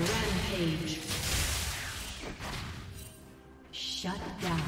Rampage. Shut down.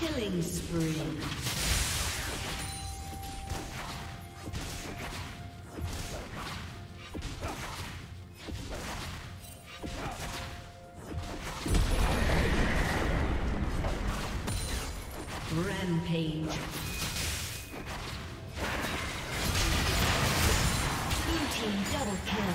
Killing spree. Rampage. Blue team double kill.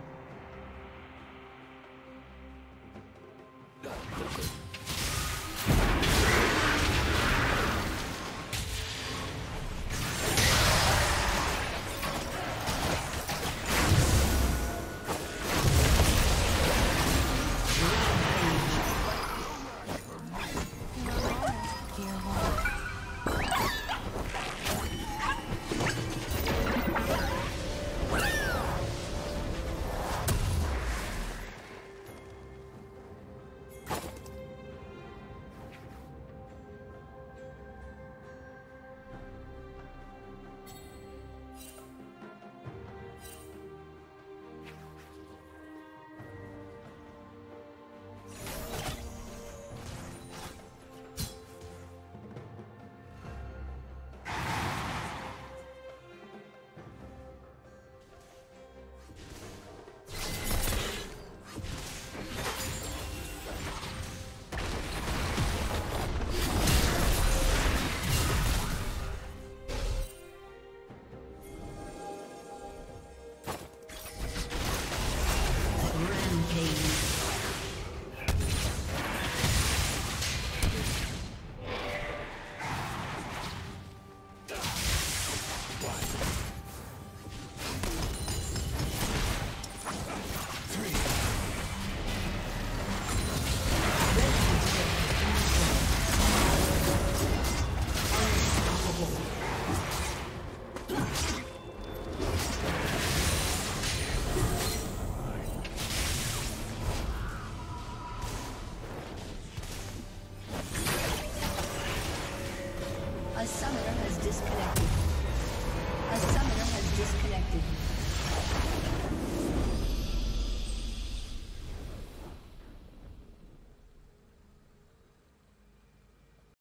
A summoner has disconnected.